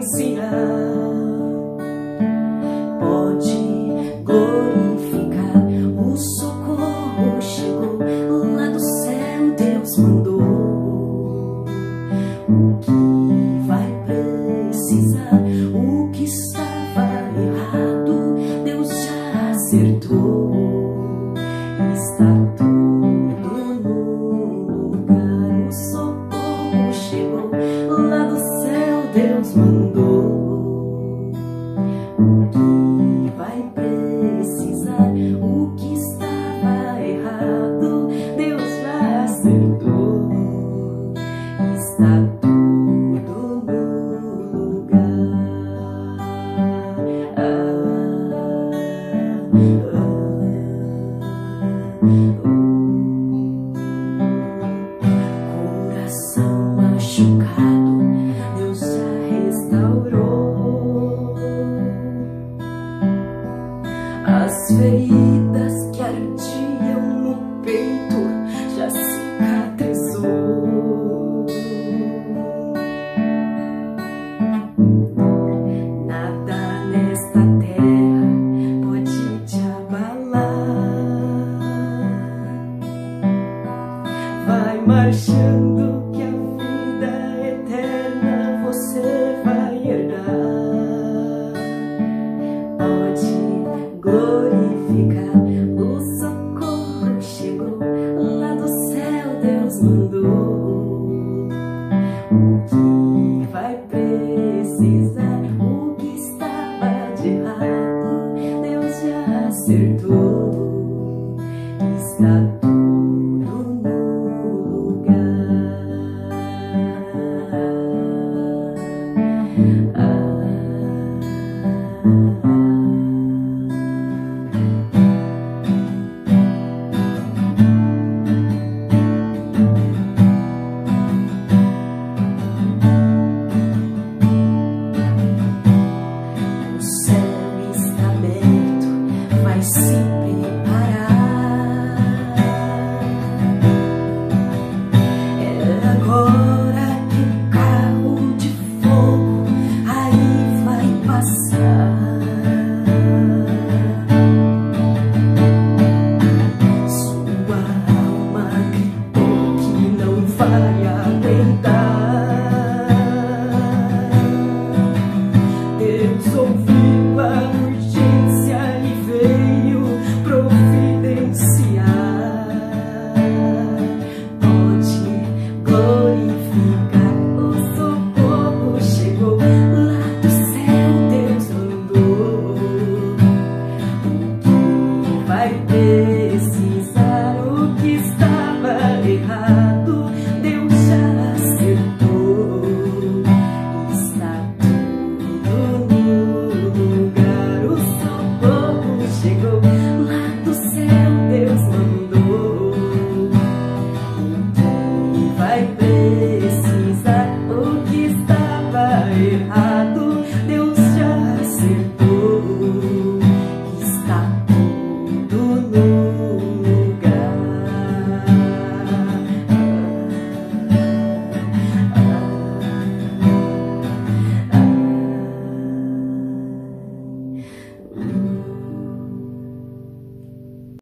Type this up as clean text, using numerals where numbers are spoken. ensinar. Deus mandou o que vai precisar, o que estava errado, Deus já acertou. Está tudo no lugar. Coração machucado, as feridas que ardiam no peito já cicatrizou. Nada nesta terra pode te abalar. Vai marchando que a vida eterna você vai herdar. Pode glorificar, o socorro chegou, lá do céu Deus mandou. O que vai precisar, o que estava de errado, Deus já acertou. Está tudo no lugar.